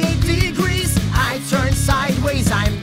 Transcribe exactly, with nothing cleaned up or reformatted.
ninety-eight degrees. I turn sideways, I'm